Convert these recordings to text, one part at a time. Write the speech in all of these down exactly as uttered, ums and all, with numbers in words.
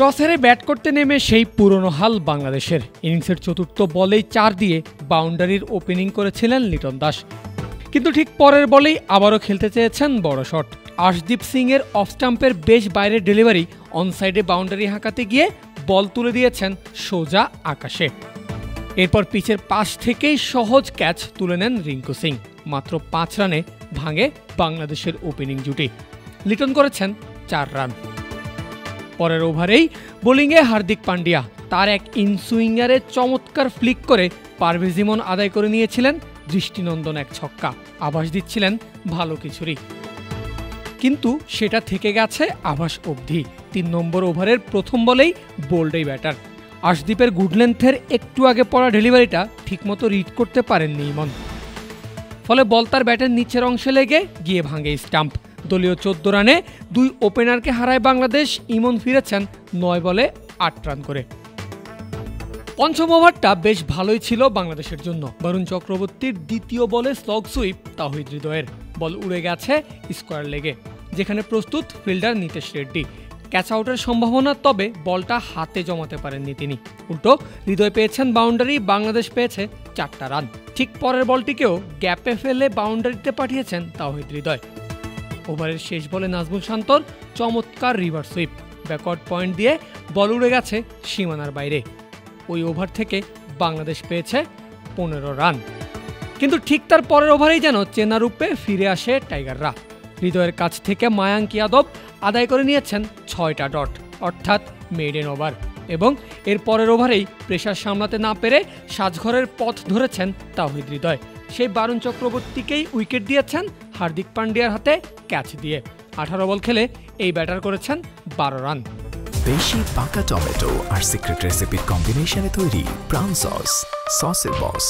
क्रसहेरे bat करते नेमे सेई पुरानो हाल बांग्लादेशेर इनिंगसेर चतुर्थ बलेई चार दिए बाउंडारिर ओपनिंग करेछिलेन लिटन दास किन्तु ठीक परेर बलेई आबारो खेलते चेयेछेन बड़ो शट। आशदीप सिंहेर अफ स्टाम्पेर बेश बाइरे डेलिवरी अन साइडे बाउंडारि हाँकाते गिये बल तुले दियेछेन सोजा आकाशे। एरपर पिचेर पाश थेकेई सहज कैच तुले नेन रिंकू सिंह। मात्र पाँच राने भांगे बांग्लादेशेर ओपनिंग जुटी, लिटन करेछेन चार रान। परेर ओभारेई बोलिंगे हार्दिक पांडिया तार एक इन सुइंगारे चमत्कार फ्लिक करे पारवेज इमान आदाय करे नियेछिलेन दृष्टिनंदन एक छक्का। आभास दिच्छिलेन भालो किछुरी, किन्तु सेटा थेके गेछे आभास अब्धि। तीन नम्बर ओभारेर प्रथम बलेई बोल्डई बैटार आशदीपेर गुड लेंथेर एकटू आगे पड़ा डेलिवरिटा ठीकमतो रिड करते पारेननि इमान, फले बल तार बैटेर नीचेर अंशे लेगे गिये भांगे स्टाम्प। दलीय चौद्द राने दुई ओपेनारके हाराय बांग्लादेश। इमन फिरेछेन नय बले आठ रान करे। पंचम ओभारटा बेश भालोई छिलो बांग्लादेशेर जन्य। वरुण चक्रवर्तीर द्वितीय बले स्लग सुइप ताहिद हृदयेर, बल उड़े गेछे स्कोयार लेगे जेखाने प्रस्तुत फिल्डार नितेश रेड्डी। कैच आउटेर सम्भावना, तबे बलटा हाथे जमाते पारेननि तिनि। उल्टो हृदय पेयेछेन बाउंडारि, बांग्लादेश पेयेছে चारटा रान। ठीक परेर बलटिकेও ग्যাপে ফেলে बाउंडारिতে পাঠিয়েছেন তাওহিদ হৃদয়। ओभारेर शेष बले नाजमुल शांतर चमत्कार रिभार्स सुइप बैकआउट पॉइंट दिए बल उड़े गेছে सीमानार बाइरे। ওই ओभार থেকে বাংলাদেশ পেয়েছে পনেরো রান। কিন্তু ঠিক তার পরের ওভারেই যেন চেনা রূপে ফিরে আসে টাইগাররা। হৃদয়ের কাছ থেকে মায়াঙ্ক ইয়াদব আদায় করে নিয়েছেন ছয়টা ডট, অর্থাৎ মেডেন ওভার। এবং এর পরের ওভারেই প্রেসার সামলাতে না পেরে সাজঘরের পথ ধরেছেন তাওহিদ হৃদয়। সেই বারুণ চক্রবর্তীকেই উইকেট দিয়েছেন হার্দিক পান্ডিয়ার হাতে ক্যাচ দিয়ে। আঠারো বল খেলে এই ব্যাটার করেছেন বারো রান। বেশি পাকা টমেটো আর সিক্রেট রেসিপির কম্বিনেশনে তৈরি প্রাউন সস, সসের বস।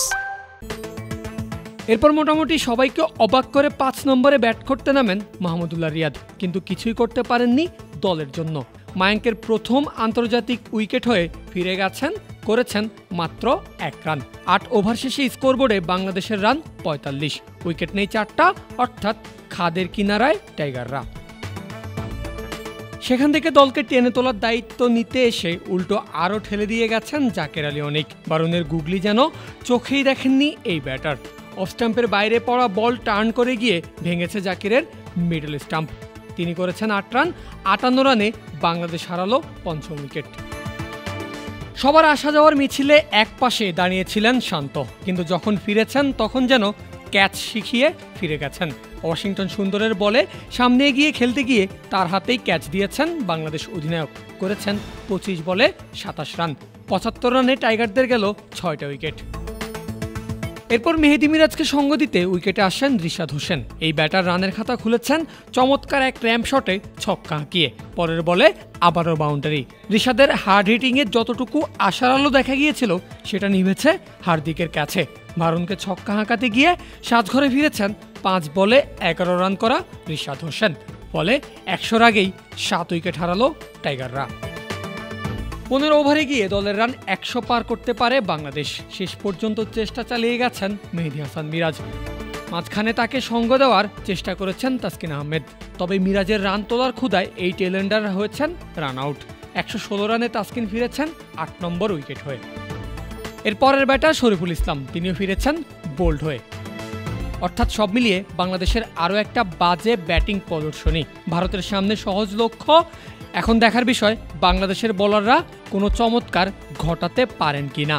এরপর মোটামুটি সবাইকে অবাক করে পাঁচ নম্বরে ব্যাট করতে নামেন মাহমুদুল্লাহ রিয়াদ, কিন্তু কিছুই করতে পারেননি দলের জন্য। মায়াঙ্কের প্রথম আন্তর্জাতিক উইকেট হয়ে ফিরে গেছেন, করেছেন মাত্র এক রান। আট ওভার শেষে স্কোরবোর্ডে বাংলাদেশের রান পঁয়তাল্লিশ, উইকেট নেই চারটা, অর্থাৎ খাদের কিনারায় টাইগাররা। সেখান থেকে দলকে টেনে তোলার দায়িত্ব নিতে এসে উল্টো আরও ঠেলে দিয়ে গেছেন জাকের আলী অনিক। বারুণের গুগলি যেন চোখেই দেখেননি এই ব্যাটার। অফ স্টাম্পের বাইরে পড়া বল টার্ন করে গিয়ে ভেঙেছে জাকিরের মিডল স্টাম্প। তিনি করেছেন আট রান। আটান্ন রানে বাংলাদেশ হারালো পঞ্চম উইকেট। সবার আসা যাওয়ার মিছিলে এক পাশে দাঁড়িয়েছিলেন শান্ত, কিন্তু যখন ফিরেছেন তখন যেন ক্যাচ শিখিয়ে ফিরে গেছেন। ওয়াশিংটন সুন্দরের বলে সামনে এগিয়ে খেলতে গিয়ে তার হাতেই ক্যাচ দিয়েছেন বাংলাদেশ অধিনায়ক। করেছেন পঁচিশ বলে সাতাশ রান। পঁচাত্তর রানে টাইগারদের গেল ছয়টা উইকেট। এরপর মেহেদি মিরাজকে সঙ্গ দিতে উইকেটে আসেন রিশাদ হোসেন। এই ব্যাটার রানের খাতা খুলেছেন চমৎকার এক র্যাম্প শটে ছক্কা হাঁকিয়ে। পরের বলে আবারও বাউন্ডারি। রিশাদের হার্ড হিটিংয়ে যতটুকু আশার আলো দেখা গিয়েছিল সেটা নিভেছে হার্দিকের কাছে। ভারুণকে ছক্কা হাঁকাতে গিয়ে সাজঘরে ফিরেছেন পাঁচ বলে এগারো রান করা রিশাদ হোসেন। ফলে একশোর আগেই সাত উইকেট হারালো টাইগাররা। পনেরো ওভারে গিয়ে দলের রান একশো পার করতে পারে বাংলাদেশ। শেষ পর্যন্ত চেষ্টা চালিয়ে গেছেন মেহেদি হাসান মিরাজ। মাঝখানে তাকে সঙ্গ দেওয়ার চেষ্টা করেছেন তাসকিন আহমেদ, তবে মিরাজের রান তোলার ক্ষুদায় এই টেলেন্ডার হয়েছেন রান আউট। একশো ষোলো রানে তাসকিন ফিরেছেন আট নম্বর উইকেট হয়ে। এরপরের ব্যাটার শরীফুল ইসলাম, তিনিও ফিরেছেন বোল্ড হয়ে। অর্থাৎ সব মিলিয়ে বাংলাদেশের আরও একটা বাজে ব্যাটিং প্রদর্শনী। ভারতের সামনে সহজ লক্ষ্য। এখন দেখার বিষয় বাংলাদেশের বোলাররা কোনো চমৎকার ঘটাতে পারেন কিনা।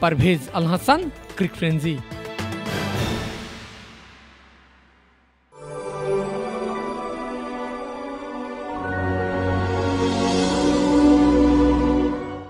পারভেজ আল হাসান, ক্রিকফ্রেঞ্জি।